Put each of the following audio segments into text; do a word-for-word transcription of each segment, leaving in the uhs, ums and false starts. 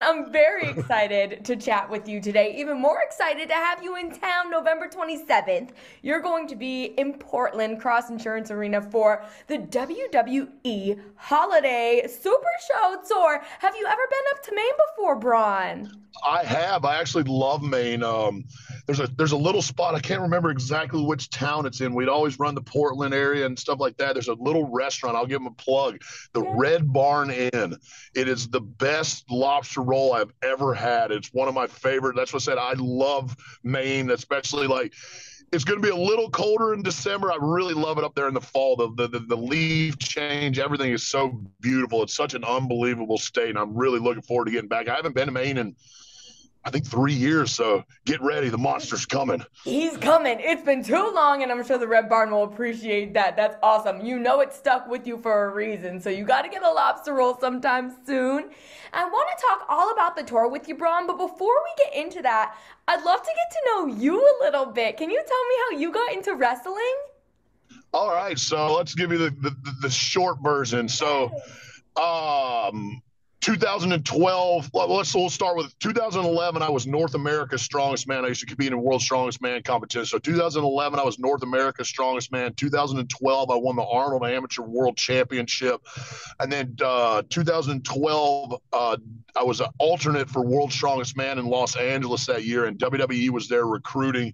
I'm very excited to chat with you today. Even more excited to have you in town November twenty-seventh. You're going to be in Portland, Cross Insurance Arena for the W W E Holiday Super Show Tour. Have you ever been up to Maine before, Braun? I have. I actually love Maine. Um, there's a there's a little spot. I can't remember exactly which town it's in. We'd always run the Portland area and stuff like that. There's a little restaurant. I'll give them a plug. The yeah. Red Barn Inn. It is the best lobster roll I've ever had. It's one of my favorite. That's what I said. I love Maine, especially like it's going to be a little colder in December. I really love it up there in the fall. The, the, the, the leaf change, everything is so beautiful. It's such an unbelievable state, and I'm really looking forward to getting back. I haven't been to Maine in I think three years, so get ready. The monster's coming. He's coming. It's been too long, and I'm sure the Red Barn will appreciate that. That's awesome. You know it stuck with you for a reason, so you got to get a lobster roll sometime soon. I want to talk all about the tour with you, Braun, but before we get into that, I'd love to get to know you a little bit. Can you tell me how you got into wrestling? All right, so let's give you the, the, the short version. So, um... two thousand twelve, let's we'll start with two thousand eleven. I was North America's Strongest Man. I used to compete in World's Strongest Man competition. So two thousand eleven, I was North America's Strongest Man. two thousand twelve, I won the Arnold Amateur World Championship. And then uh, two thousand twelve, uh, I was an alternate for World's Strongest Man in Los Angeles that year, and W W E was there recruiting.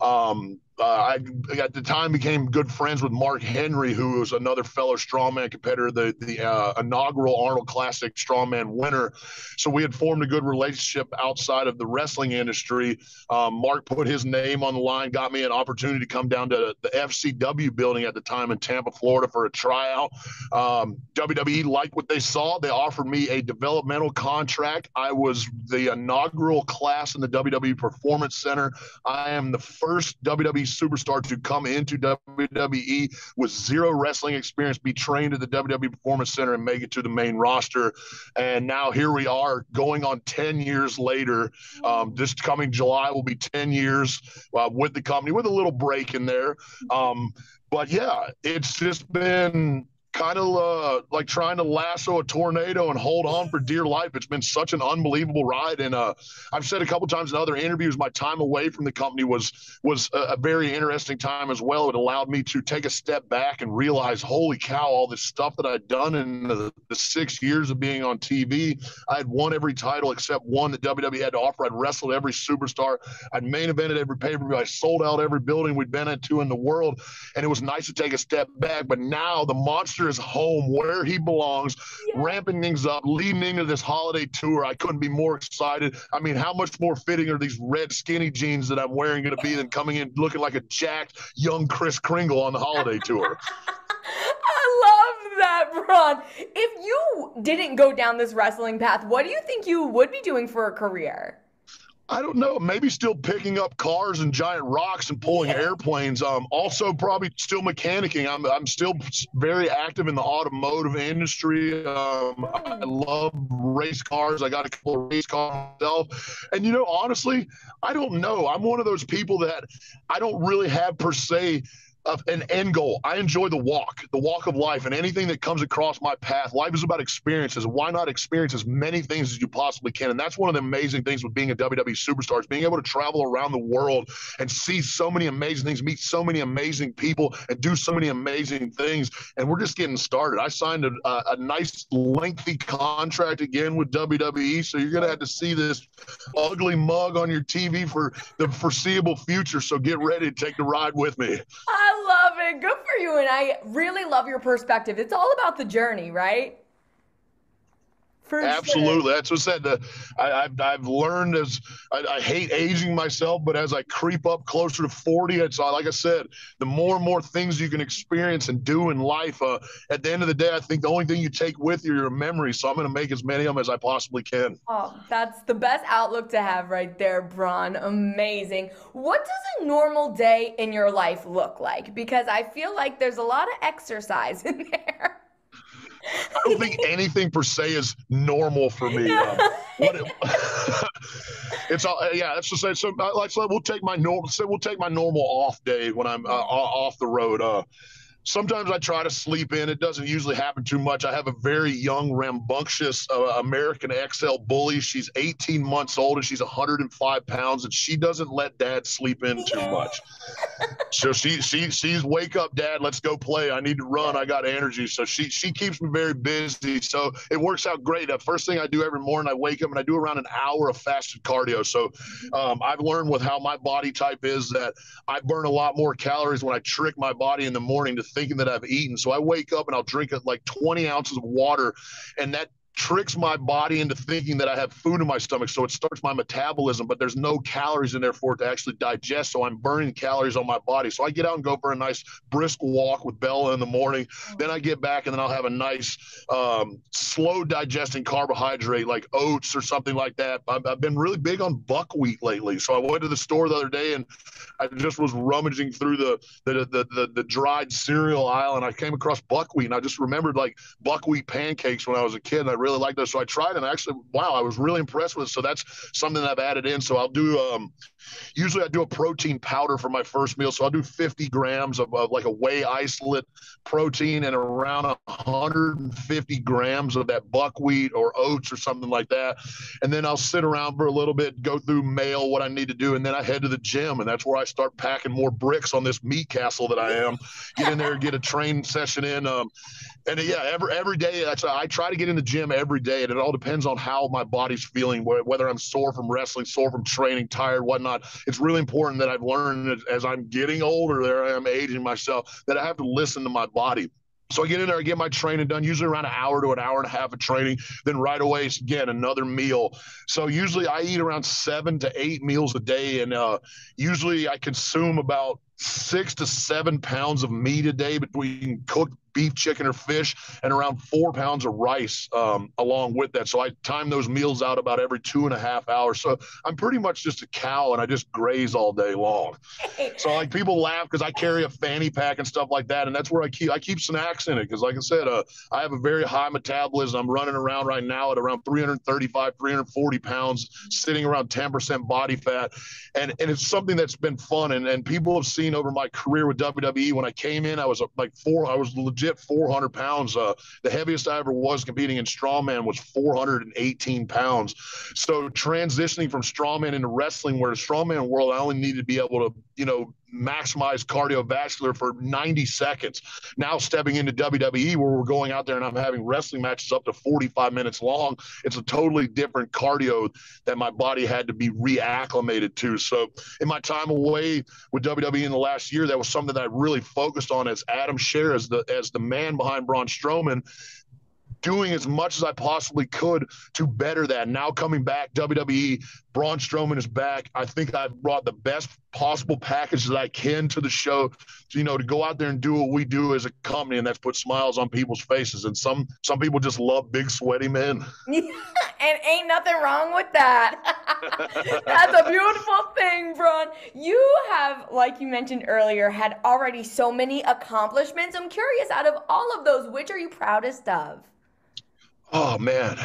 Um, Uh, I, at the time, became good friends with Mark Henry, who was another fellow strongman competitor, the, the uh, inaugural Arnold Classic strongman winner. So we had formed a good relationship outside of the wrestling industry. Um, Mark put his name on the line, got me an opportunity to come down to the F C W building at the time in Tampa, Florida for a tryout. Um, W W E liked what they saw. They offered me a developmental contract. I was the inaugural class in the W W E Performance Center. I am the first W W E superstar to come into W W E with zero wrestling experience, be trained at the W W E Performance Center, and make it to the main roster. And now here we are going on ten years later. Um, this coming July will be ten years uh, with the company, with a little break in there. Um, but yeah, it's just been kind of uh, like trying to lasso a tornado and hold on for dear life. It's been such an unbelievable ride. And uh, I've said a couple times in other interviews, my time away from the company was was a, a very interesting time as well. It allowed me to take a step back and realize, holy cow, all this stuff that I'd done in the, the six years of being on T V. I had won every title except one that W W E had to offer. I'd wrestled every superstar. I'd main evented every pay-per-view. I sold out every building we'd been into in the world. And it was nice to take a step back. But now the monster is home where he belongs, yeah. ramping things up, leading into this holiday tour. I couldn't be more excited. I mean, how much more fitting are these red skinny jeans that I'm wearing going to be than coming in looking like a jacked young Kris Kringle on the holiday tour? I love that, Braun. If you didn't go down this wrestling path, what do you think you would be doing for a career? I don't know. Maybe still picking up cars and giant rocks and pulling yeah. airplanes. Um, also, probably still mechanicking. I'm I'm still very active in the automotive industry. Um, I love race cars. I got a couple of race cars myself. And you know, honestly, I don't know. I'm one of those people that I don't really have per se of an end goal. I enjoy the walk, the walk of life, and anything that comes across my path. Life is about experiences. Why not experience as many things as you possibly can? And that's one of the amazing things with being a W W E superstar, is being able to travel around the world and see so many amazing things, meet so many amazing people, and do so many amazing things. And we're just getting started. I signed a, a, a nice lengthy contract again with W W E, so you're going to have to see this ugly mug on your T V for the foreseeable future. So get ready to take the ride with me. I I love it. Good for you. And I really love your perspective. It's all about the journey, right? For Absolutely. Sure. That's what said. The, I, I've, I've learned as I, I hate aging myself, but as I creep up closer to forty, it's like I said, the more and more things you can experience and do in life. Uh, at the end of the day, I think the only thing you take with you are your memories. So I'm going to make as many of them as I possibly can. Oh, that's the best outlook to have right there, Braun. Amazing. What does a normal day in your life look like? Because I feel like there's a lot of exercise in there. I don't think anything per se is normal for me. Um, what it, it's all yeah. That's to say, so like, so we'll take my normal. So we'll take my normal off day when I'm uh, off the road. Uh, sometimes I try to sleep in. It doesn't usually happen too much. I have a very young, rambunctious uh, American X L bully. She's eighteen months old, and she's one hundred five pounds, and she doesn't let Dad sleep in too much. So she, she, she's, wake up, Dad, let's go play. I need to run. I got energy. So she, she keeps me very busy. So it works out great. The first thing I do every morning, I wake up, and I do around an hour of fasted cardio. So um, I've learned with how my body type is that I burn a lot more calories when I trick my body in the morning to thinking that I've eaten. So I wake up and I'll drink like twenty ounces of water, and that tricks my body into thinking that I have food in my stomach. So it starts my metabolism, but there's no calories in there for it to actually digest. So I'm burning calories on my body. So I get out and go for a nice brisk walk with Bella in the morning. Then I get back, and then I'll have a nice um, slow digesting carbohydrate like oats or something like that. I've, I've been really big on buckwheat lately. So I went to the store the other day, and I just was rummaging through the, the, the, the, the dried cereal aisle, and I came across buckwheat. And I just remembered like buckwheat pancakes when I was a kid. And I really really like those. So I tried, and actually, wow, I was really impressed with it. So that's something that I've added in. So I'll do, um, usually I do a protein powder for my first meal. So I'll do fifty grams of, of like a whey isolate protein, and around one hundred fifty grams of that buckwheat or oats or something like that. And then I'll sit around for a little bit, go through mail, what I need to do. And then I head to the gym, and that's where I start packing more bricks on this meat castle that I am. Get in there, get a train session in. Um, and yeah, every, every day that's, I try to get in the gym every day, and it all depends on how my body's feeling, whether I'm sore from wrestling, sore from training, tired, whatnot. It's really important that I've learned as I'm getting older, there I am aging myself, that I have to listen to my body. So I get in there, I get my training done, usually around an hour to an hour and a half of training. Then right away, again, another meal. So usually I eat around seven to eight meals a day, and uh, usually I consume about six to seven pounds of meat a day between cooked beef, chicken, or fish, and around four pounds of rice um, along with that. So I time those meals out about every two and a half hours. So I'm pretty much just a cow, and I just graze all day long. So like people laugh because I carry a fanny pack and stuff like that, and that's where I keep I keep snacks in it because, like I said, uh, I have a very high metabolism. I'm running around right now at around three thirty-five, three forty pounds, sitting around ten percent body fat, and and it's something that's been fun, and and people have seen over my career with W W E. When I came in, I was like four. I was legit at four hundred pounds. Uh, the heaviest I ever was competing in strongman was four hundred eighteen pounds. So transitioning from strongman into wrestling, where the strongman world, I only needed to be able to, you know, maximize cardiovascular for ninety seconds. Now stepping into W W E, where we're going out there and I'm having wrestling matches up to forty-five minutes long, it's a totally different cardio that my body had to be reacclimated to. So in my time away with W W E in the last year, that was something that I really focused on as Adam Scher, as the, as the man behind Braun Strowman, doing as much as I possibly could to better that. Now coming back, W W E, Braun Strowman is back. I think I've brought the best possible package that I can to the show, to, you know, to go out there and do what we do as a company, and that's put smiles on people's faces. And some some people just love big, sweaty men. And ain't nothing wrong with that. That's a beautiful thing, Braun. You have, like you mentioned earlier, had already so many accomplishments. I'm curious, out of all of those, which are you proudest of? Oh, man.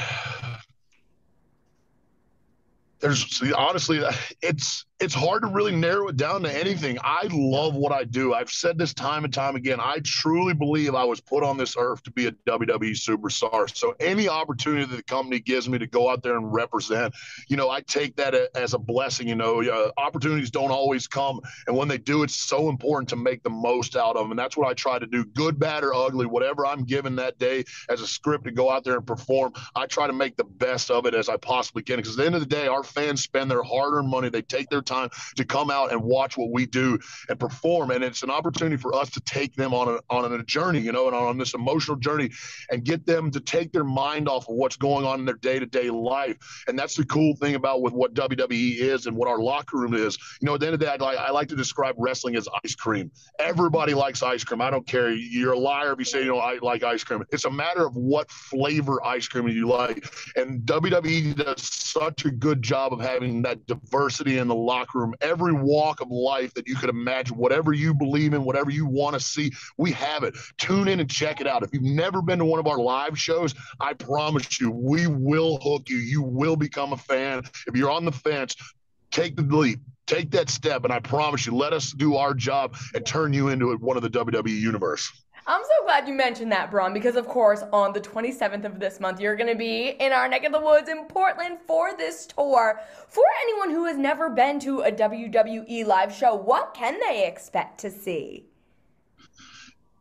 There's see, honestly, it's it's hard to really narrow it down to anything. I love what I do. I've said this time and time again. I truly believe I was put on this earth to be a W W E superstar. So any opportunity that the company gives me to go out there and represent, you know, I take that as a blessing. You know, uh, opportunities don't always come, and when they do, it's so important to make the most out of them. And that's what I try to do. Good, bad, or ugly, whatever I'm given that day as a script to go out there and perform, I try to make the best of it as I possibly can. Because at the end of the day, our fans spend their hard-earned money. They take their time to come out and watch what we do and perform, and it's an opportunity for us to take them on a, on a journey, you know, and on this emotional journey, and get them to take their mind off of what's going on in their day-to-day life. And that's the cool thing about with what W W E is and what our locker room is. You know, at the end of the day, I like, I like to describe wrestling as ice cream. Everybody likes ice cream. I don't care. You're a liar if you say you don't like ice cream. It's a matter of what flavor ice cream you like, and W W E does such a good job of having that diversity in the locker room. Every walk of life that you could imagine, whatever you believe in, whatever you want to see, we have it. Tune in and check it out. If you've never been to one of our live shows, I promise you, we will hook you. You will become a fan. If you're on the fence, take the leap. Take that step, and I promise you, let us do our job and turn you into one of the W W E universe. I'm so glad you mentioned that, Braun, because of course on the twenty-seventh of this month you're going to be in our neck of the woods in Portland for this tour. For anyone who has never been to a W W E live show, what can they expect to see?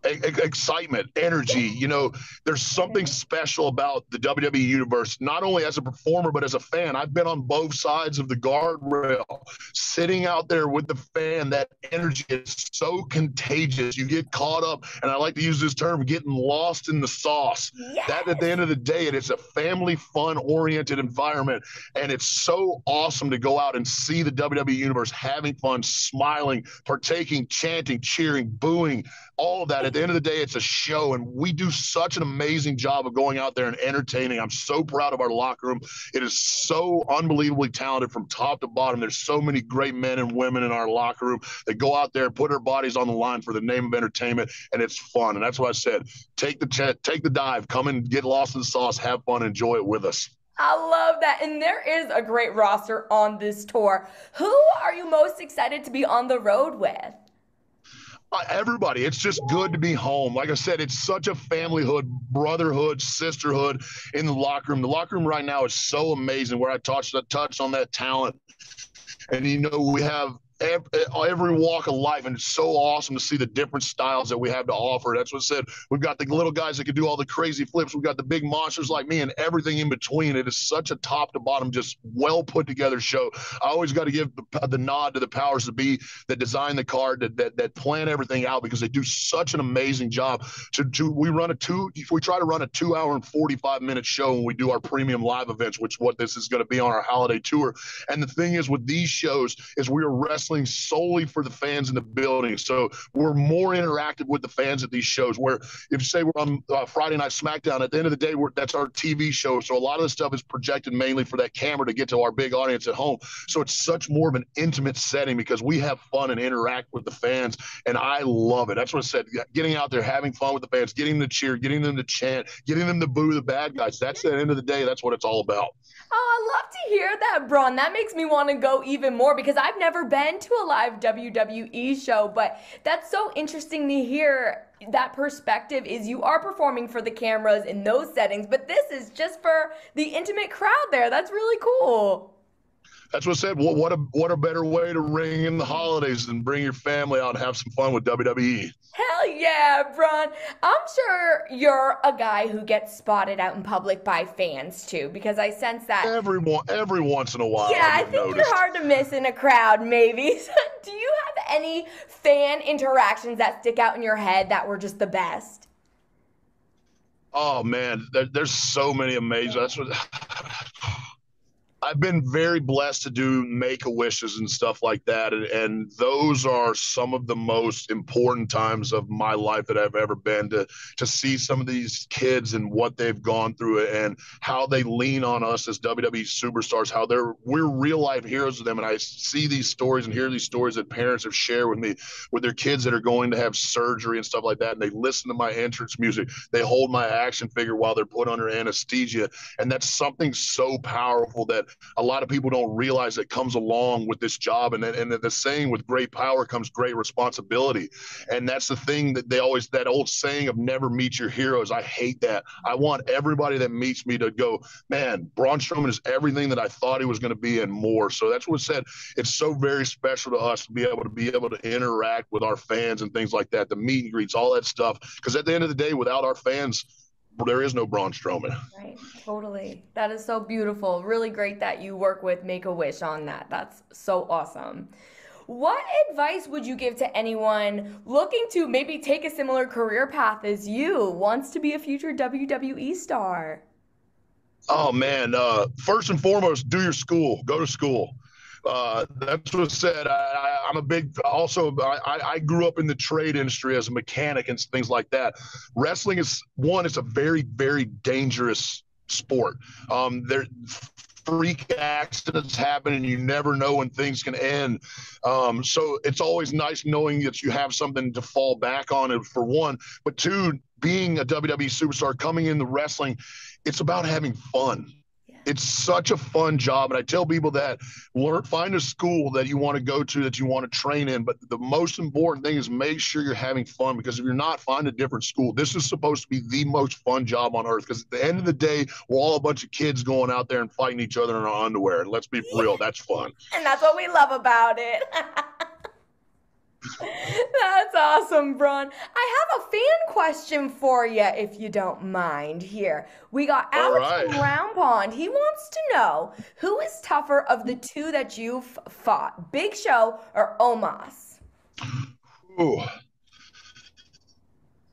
Excitement, energy. You know, there's something special about the W W E universe, not only as a performer, but as a fan. I've been on both sides of the guardrail, sitting out there with the fan. That energy is so contagious. You get caught up, and I like to use this term, getting lost in the sauce. Yes. That, at the end of the day, it is a family, fun-oriented environment, and it's so awesome to go out and see the W W E universe having fun, smiling, partaking, chanting, cheering, booing, all of that. At the end of the day, it's a show, and we do such an amazing job of going out there and entertaining. I'm so proud of our locker room. It is so unbelievably talented from top to bottom. There's so many great men and women in our locker room that go out there and put their bodies on the line for the name of entertainment, and it's fun. And that's what I said. Take the chat, take the dive, come and get lost in the sauce, have fun, enjoy it with us. I love that. And there is a great roster on this tour. Who are you most excited to be on the road with? Everybody. It's just good to be home. Like I said, it's such a familyhood, brotherhood, sisterhood in the locker room. The locker room right now is so amazing, where I touched, I touched on that talent. And, you know, we have every walk of life, and it's so awesome to see the different styles that we have to offer. That's what I said. We've got the little guys that can do all the crazy flips. We've got the big monsters like me and everything in between. It is such a top to bottom, just well put together show. I always got to give the, the nod to the powers that be that design the card, that, that that plan everything out, because they do such an amazing job. To, to we run a two, we try to run a two hour and forty-five minute show when we do our premium live events, which what this is going to be on our holiday tour. And the thing is with these shows is we are wrestling solely for the fans in the building. So we're more interactive with the fans at these shows, where if you say we're on uh, Friday Night SmackDown, at the end of the day, we're, that's our T V show. So a lot of the stuff is projected mainly for that camera to get to our big audience at home. So it's such more of an intimate setting because we have fun and interact with the fans. And I love it. That's what I said. Getting out there, having fun with the fans, getting them to cheer, getting them to chant, getting them to boo the bad guys. That's at the end of the day, that's what it's all about. Oh, I love to hear that, Braun. That makes me want to go even more, because I've never been to a live W W E show, but that's so interesting to hear. That perspective is you are performing for the cameras in those settings, but this is just for the intimate crowd there. That's really cool. That's what I said. What, what a what a better way to ring in the holidays than bring your family out and have some fun with W W E. Hell yeah, Braun. I'm sure you're a guy who gets spotted out in public by fans too, because I sense that every, every once in a while. Yeah, I think noticed. You're hard to miss in a crowd, maybe. Do you have any fan interactions that stick out in your head that were just the best? Oh man, there, there's so many amazing. That's what. I've been very blessed to do make-a-wishes and stuff like that, and, and those are some of the most important times of my life that I've ever been, to to see some of these kids and what they've gone through and how they lean on us as W W E superstars, how they're we're real-life heroes to them. And I see these stories and hear these stories that parents have shared with me with their kids that are going to have surgery and stuff like that, and they listen to my entrance music. They hold my action figure while they're put under anesthesia, and that's something so powerful that a lot of people don't realize that comes along with this job. And, and the saying, with great power comes great responsibility. And that's the thing that they always, that old saying of never meet your heroes. I hate that. I want everybody that meets me to go, man, Braun Strowman is everything that I thought he was going to be and more. So that's what I said. It's so very special to us to be able to be able to interact with our fans and things like that, the meet and greets, all that stuff. Because at the end of the day, without our fans, there is no Braun Strowman. Right, totally. That is so beautiful. Really great that you work with Make-A-Wish on that. That's so awesome. What advice would you give to anyone looking to maybe take a similar career path as you, wants to be a future W W E star? Oh, man. Uh, first and foremost, do your school. Go to school. Uh, that's what I said. I, I, I'm a big, also, I, I grew up in the trade industry as a mechanic and things like that. Wrestling is, one, it's a very, very dangerous sport. Um, there, freak accidents happen, and you never know when things can end. Um, so it's always nice knowing that you have something to fall back on, for one. But two, being a W W E superstar, coming into wrestling, it's about having fun. It's such a fun job. And I tell people that, learn, find a school that you want to go to, that you want to train in. But the most important thing is make sure you're having fun, because if you're not, find a different school. This is supposed to be the most fun job on earth, because at the end of the day, we're all a bunch of kids going out there and fighting each other in our underwear. And let's be real, that's fun. And that's what we love about it. That's awesome, Braun. I have a fan question for you, if you don't mind. Here we got Alex right. from Round Pond. He wants to know, who is tougher of the two that you've fought, Big Show or Omos? Ooh.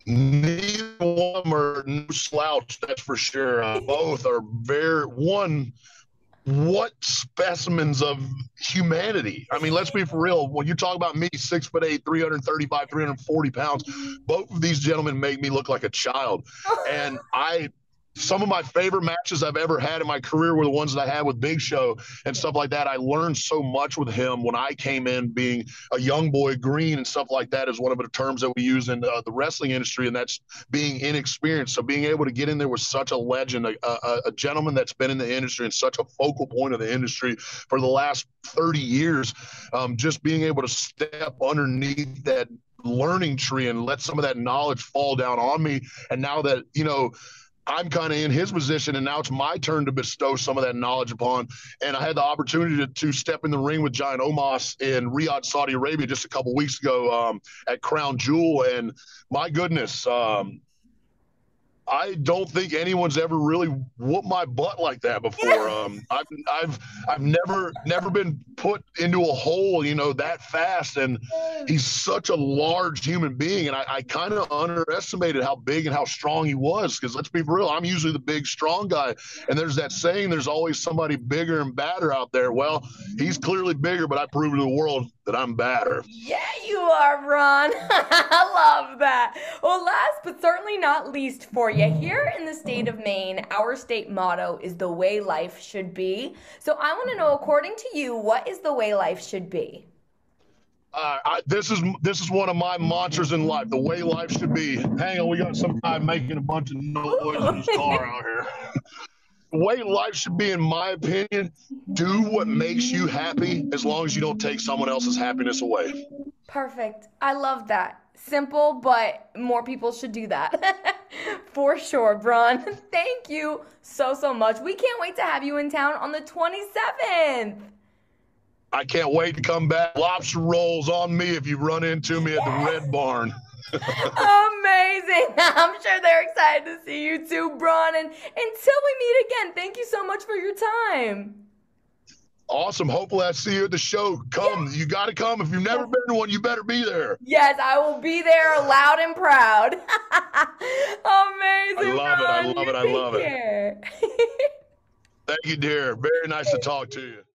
Neither one of them are no slouch, that's for sure. Uh, both are very one. What specimens of humanity. I mean, let's be for real. When you talk about me, six foot eight, three hundred thirty-five, three hundred forty pounds, both of these gentlemen make me look like a child. And I, some of my favorite matches I've ever had in my career were the ones that I had with Big Show and stuff like that. I learned so much with him when I came in, being a young boy, green and stuff like that is one of the terms that we use in uh, the wrestling industry, and that's being inexperienced. So being able to get in there with such a legend, a, a, a gentleman that's been in the industry and such a focal point of the industry for the last thirty years, um, just being able to step underneath that learning tree and let some of that knowledge fall down on me. And now that, you know, I'm kind of in his position, and now it's my turn to bestow some of that knowledge upon. And I had the opportunity to, to step in the ring with Giant Omos in Riyadh, Saudi Arabia, just a couple weeks ago um, at Crown Jewel. And my goodness, um, I don't think anyone's ever really whooped my butt like that before. Yeah. Um, I've, I've, I've never, never been put into a hole, you know, that fast. And he's such a large human being. And I, I kind of underestimated how big and how strong he was. Cause let's be real, I'm usually the big, strong guy. And there's that saying, there's always somebody bigger and badder out there. Well, he's clearly bigger, but I proved to the world that I'm badder. Yeah, you are, Braun. I love that. Well, last but certainly not least for you, yeah, here in the state of Maine, our state motto is the way life should be. So I want to know, according to you, what is the way life should be? Uh, I, this is this is one of my mantras in life, the way life should be. Hang on, we got some guy making a bunch of noise in his car out here. The way life should be, in my opinion, do what makes you happy, as long as you don't take someone else's happiness away. Perfect. I love that. Simple, but more people should do that. For sure, Braun. Thank you so, so much. We can't wait to have you in town on the twenty-seventh. I can't wait to come back. Lobster rolls on me if you run into me, yes, at the Red Barn. Amazing. I'm sure they're excited to see you too, Braun. And until we meet again, thank you so much for your time. Awesome. Hopefully I see you at the show. Come. Yes. You got to come. If you've never been to one, you better be there. Yes, I will be there loud and proud. Amazing. I love Braun. it. I love you it. I love care. it. Thank you, dear. Very nice to talk to you.